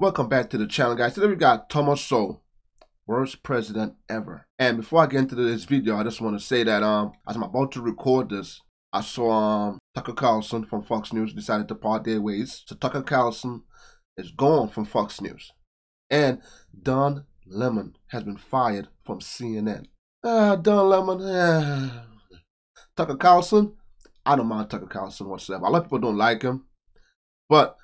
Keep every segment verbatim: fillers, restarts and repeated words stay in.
Welcome back to the channel, guys. Today we got Thomas Sowell, worst president ever. And before I get into this video, I just want to say that um, as I'm about to record this, I saw um, Tucker Carlson from Fox News decided to part their ways. So Tucker Carlson is gone from Fox News, and Don Lemon has been fired from C N N. Ah, uh, Don Lemon. Uh, Tucker Carlson. I don't mind Tucker Carlson whatsoever. A lot of people don't like him, but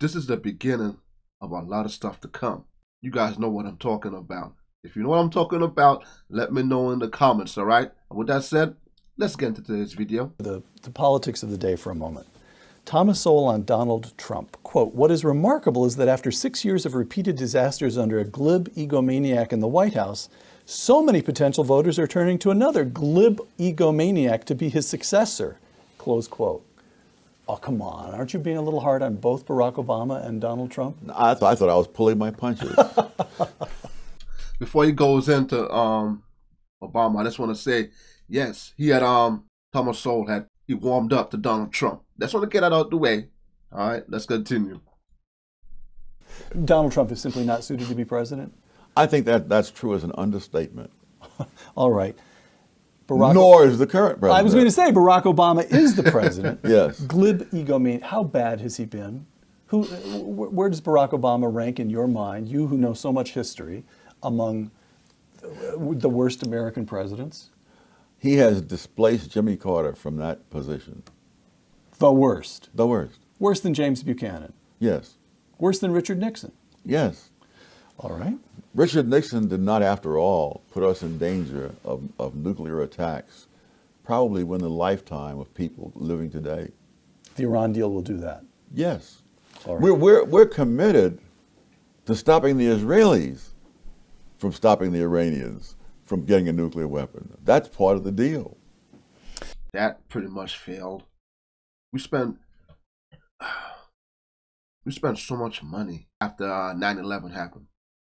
this is the beginning of a lot of stuff to come. You guys know what I'm talking about. If you know what I'm talking about, let me know in the comments, all right? And with that said, let's get into today's video. The, the politics of the day for a moment. Thomas Sowell on Donald Trump, quote, "What is remarkable is that after six years of repeated disasters under a glib egomaniac in the White House, so many potential voters are turning to another glib egomaniac to be his successor," close quote. Oh, come on. Aren't you being a little hard on both Barack Obama and Donald Trump? I, th I thought I was pulling my punches. Before he goes into um, Obama, I just want to say, yes, he had, um, Thomas Sowell had, he warmed up to Donald Trump. Let's want to get that out of the way. All right, let's continue. Donald Trump is simply not suited to be president? I think that that's true as an understatement. All right. Barack Nor is the current president. I was going to say Barack Obama is the president. Yes. Glib egomaniac. How bad has he been? Who? Where does Barack Obama rank in your mind, you who know so much history, among the worst American presidents? He has displaced Jimmy Carter from that position. The worst. The worst. Worse than James Buchanan. Yes. Worse than Richard Nixon. Yes. All right. Richard Nixon did not, after all, put us in danger of, of nuclear attacks, probably within the lifetime of people living today. The Iran deal will do that. Yes. All right. We're, we're, we're committed to stopping the Israelis from stopping the Iranians from getting a nuclear weapon. That's part of the deal. That pretty much failed. We spent, we spent so much money after nine eleven happened.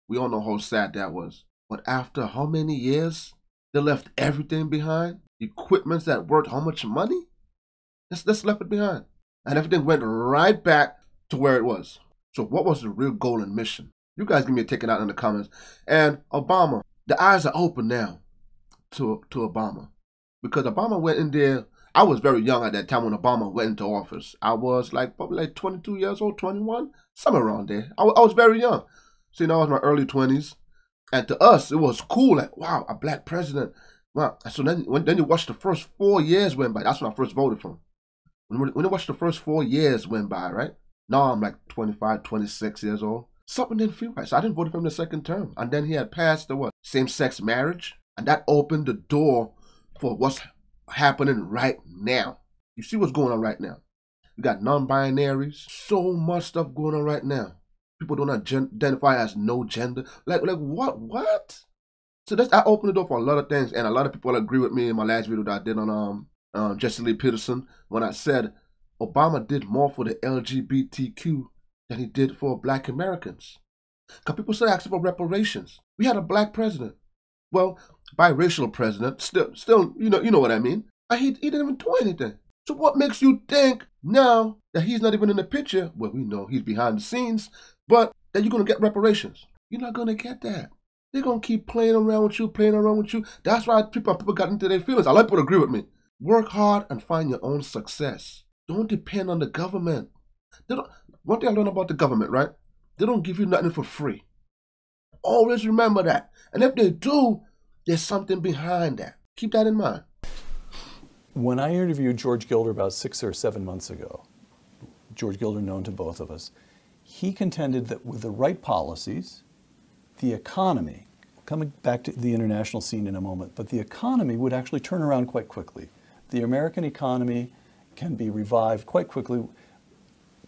We all know how sad that was. But after how many years? They left everything behind. Equipments that worth how much money? That's, that's left it behind. And everything went right back to where it was. So what was the real goal and mission? You guys give me a ticket out in the comments. And Obama, the eyes are open now to, to Obama. Because Obama went in there. I was very young at that time when Obama went into office. I was like probably like twenty-two years old, twenty-one, somewhere around there. I, I was very young. So, you know, I was in my early twenties, and to us, it was cool, like, wow, a black president. Wow. So then when, then you watch the first four years went by. That's when I first voted for him. When, when you watch the first four years went by, right? Now I'm like twenty-five, twenty-six years old. Something didn't feel right, so I didn't vote for him the second term. And then he had passed the what? Same-sex marriage, and that opened the door for what's happening right now. You see what's going on right now. You got non-binaries, so much stuff going on right now. People don't identify as no gender. Like, like what? What? So that's, I opened the door for a lot of things, and a lot of people agree with me in my last video that I did on um, um Jesse Lee Peterson when I said Obama did more for the L G B T Q than he did for black Americans. Because people still asking for reparations. We had a black president. Well, biracial president, still, still, you know, you know what I mean. And he, he didn't even do anything. So what makes you think now that he's not even in the picture? Well, we know he's behind the scenes, but that you're going to get reparations. You're not going to get that. They're going to keep playing around with you, playing around with you. That's why people, people got into their feelings. A lot of people agree with me. Work hard and find your own success. Don't depend on the government. They don't, one thing I learned about the government, right? They don't give you nothing for free. Always remember that. And if they do, there's something behind that. Keep that in mind. When I interviewed George Gilder about six or seven months ago, George Gilder known to both of us, he contended that with the right policies, the economy, coming back to the international scene in a moment, but the economy would actually turn around quite quickly. The American economy can be revived quite quickly.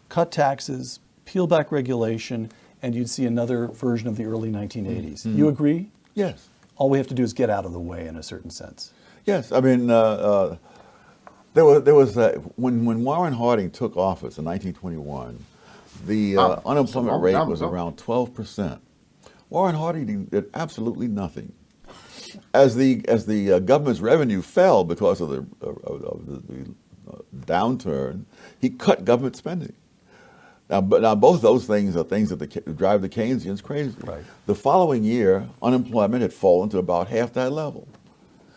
Cut taxes, peel back regulation, and you'd see another version of the early nineteen eighties. Mm-hmm. You agree? Yes. All we have to do is get out of the way in a certain sense. Yes, I mean, uh, uh There was, there was a, when, when Warren Harding took office in nineteen twenty-one, the uh, oh, unemployment rate was around twelve percent. Warren Harding did absolutely nothing. As the, as the uh, government's revenue fell because of the, uh, of the, the uh, downturn, he cut government spending. Now, but now both those things are things that the, drive the Keynesians crazy. Right. The following year, unemployment had fallen to about half that level.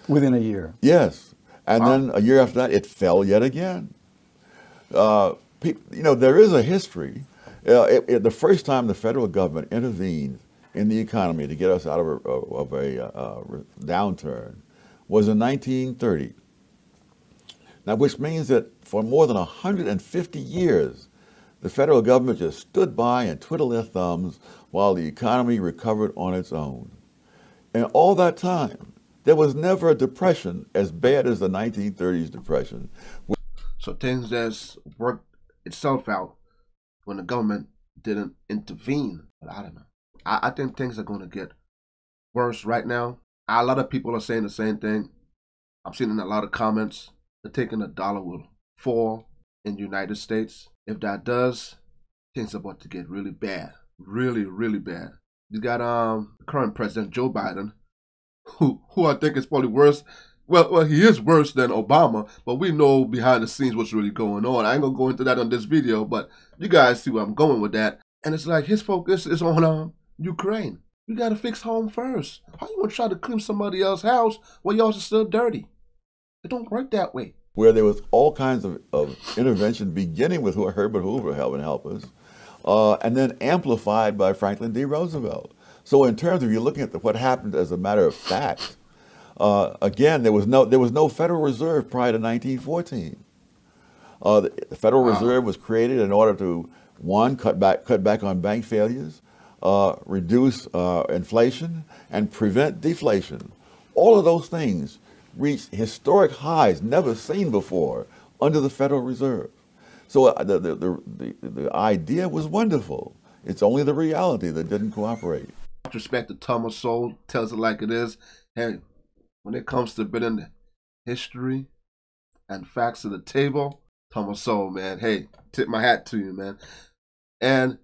Within a year? Yes. And wow. then a year after that, it fell yet again. Uh, you know, there is a history. Uh, it, it, the first time the federal government intervened in the economy to get us out of a, of a uh, downturn was in nineteen thirty. Now, which means that for more than one hundred fifty years, the federal government just stood by and twiddled their thumbs while the economy recovered on its own. And all that time, there was never a depression as bad as the nineteen thirties depression. So things just worked itself out when the government didn't intervene. But I don't know. I think things are going to get worse right now. A lot of people are saying the same thing. I'm seeing a lot of comments. They're thinking the dollar will fall in the United States. If that does, things are about to get really bad. Really, really bad. You got um current president Joe Biden, who who I think is probably worse. Well, well, he is worse than Obama, but we know behind the scenes what's really going on. I ain't going to go into that on this video, but you guys see where I'm going with that. And it's like his focus is on um. Ukraine. You gotta fix home first. How you gonna try to clean somebody else's house while y'all are still dirty? It don't work that way. Where there was all kinds of, of intervention, beginning with Herbert Hoover helping help us, uh, and then amplified by Franklin D. Roosevelt. So in terms of you looking at the, what happened as a matter of fact, uh, again, there was no there was no Federal Reserve prior to nineteen fourteen. Uh, the, the Federal wow. Reserve was created in order to, one, cut back cut back on bank failures, Uh, reduce uh, inflation, and prevent deflation. All of those things reached historic highs never seen before under the Federal Reserve. So uh, the, the, the, the idea was wonderful. It's only the reality that didn't cooperate. With respect to Thomas Sowell, tells it like it is. Hey, when it comes to bringing history and facts to the table, Thomas Sowell, man, hey, tip my hat to you, man. And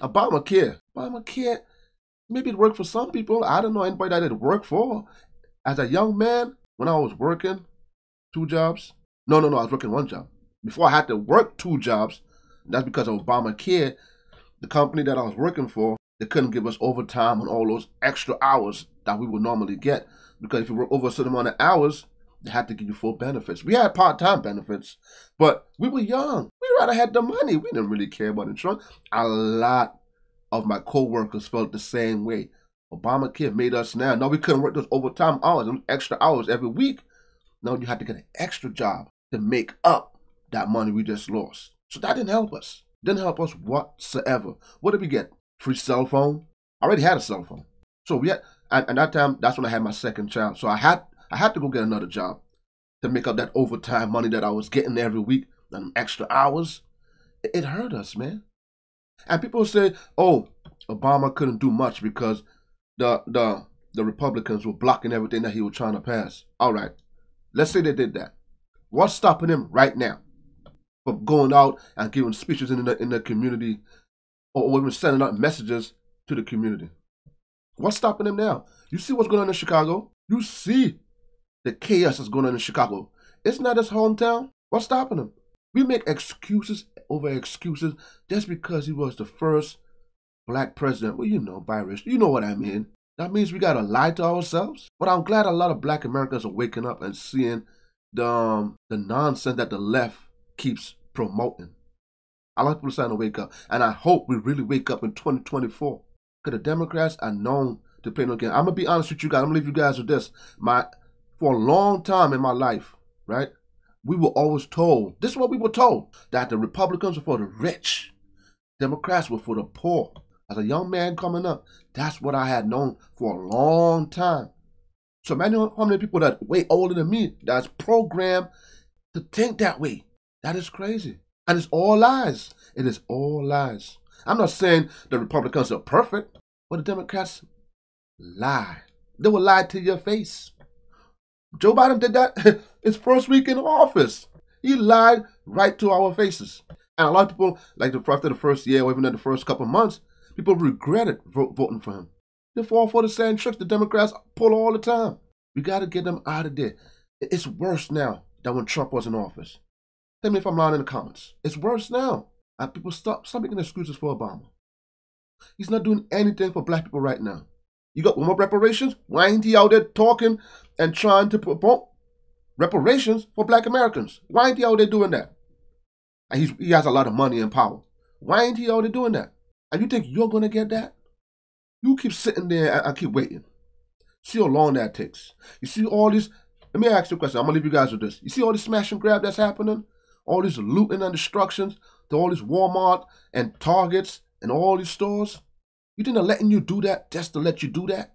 Obamacare. Obamacare, maybe it worked for some people. I don't know anybody that it worked for. As a young man, when I was working two jobs, no, no, no, I was working one job. Before I had to work two jobs, that's because of Obamacare. The company that I was working for, they couldn't give us overtime and all those extra hours that we would normally get. Because if you work over a certain amount of hours, they had to give you full benefits. We had part-time benefits, but we were young. We rather had the money. We didn't really care about insurance. A lot of my co-workers felt the same way. Obamacare made us now. Now we couldn't work those overtime hours, those extra hours every week. Now you had to get an extra job to make up that money we just lost. So that didn't help us. Didn't help us whatsoever. What did we get? Free cell phone? I already had a cell phone. So we had, at, at that time, that's when I had my second child. So I had I had to go get another job to make up that overtime money that I was getting every week, and extra hours. It, it hurt us, man. And people say, "Oh, Obama couldn't do much because the the the Republicans were blocking everything that he was trying to pass." All right, let's say they did that. What's stopping him right now from going out and giving speeches in the in the community, or even sending out messages to the community? What's stopping him now? You see what's going on in Chicago. You see the chaos that's going on in Chicago. It's not his hometown. What's stopping him? We make excuses over excuses just because he was the first black president. Well, you know, biracial. You know what I mean. That means we got to lie to ourselves. But I'm glad a lot of black Americans are waking up and seeing the, um, the nonsense that the left keeps promoting. A lot of people are starting to wake up. And I hope we really wake up in twenty twenty-four. Because the Democrats are known to play no game. I'm going to be honest with you guys. I'm going to leave you guys with this. My... For a long time in my life, right, we were always told, this is what we were told, that the Republicans were for the rich, Democrats were for the poor. As a young man coming up, that's what I had known for a long time. So many, how many people that are way older than me that's programmed to think that way? That is crazy. And it's all lies. It is all lies. I'm not saying the Republicans are perfect, but the Democrats lie. They will lie to your face. Joe Biden did that his first week in office. He lied right to our faces. And a lot of people, like the, after the first year or even in the first couple of months, people regretted vote, voting for him. They fall for the same tricks the Democrats pull all the time. We got to get them out of there. It's worse now than when Trump was in office. Tell me if I'm lying in the comments. It's worse now. And people, stop, stop making excuses for Obama. He's not doing anything for black people right now. You got more reparations? Why ain't he out there talking and trying to promote reparations for black Americans? Why ain't he out there doing that? And he's, he has a lot of money and power. Why ain't he out there doing that? And you think you're going to get that? You keep sitting there and, and keep waiting. See how long that takes. You see all this. Let me ask you a question. I'm going to leave you guys with this. You see all this smash and grab that's happening? All this looting and destructions to all this Walmart and Targets and all these stores? You think they're letting you do that just to let you do that?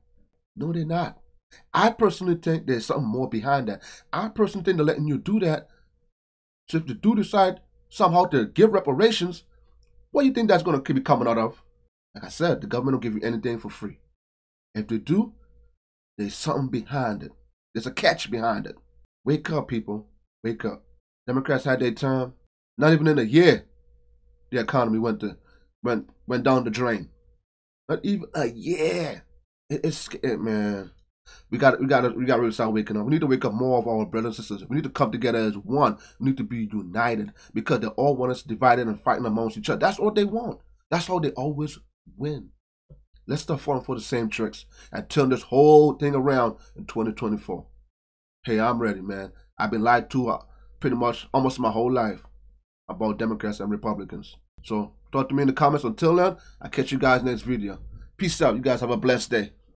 No, they're not. I personally think there's something more behind that. I personally think they're letting you do that. So if they do decide somehow to give reparations, what do you think that's going to be coming out of? Like I said, the government don't give you anything for free. If they do, there's something behind it. There's a catch behind it. Wake up, people. Wake up. Democrats had their time. Not even in a year, the economy went to went went down the drain. Not even a year. It, it's it, man. We got we got we got to really start waking up. We need to wake up more of our brothers and sisters. We need to come together as one. We need to be united because they all want us divided and fighting amongst each other. That's all they want. That's how they always win. Let's stop falling for the same tricks and turn this whole thing around in twenty twenty-four. Hey, I'm ready, man. I've been lied to uh, pretty much almost my whole life about Democrats and Republicans. So talk to me in the comments. Until then, I'll catch you guys next video. Peace out. You guys have a blessed day.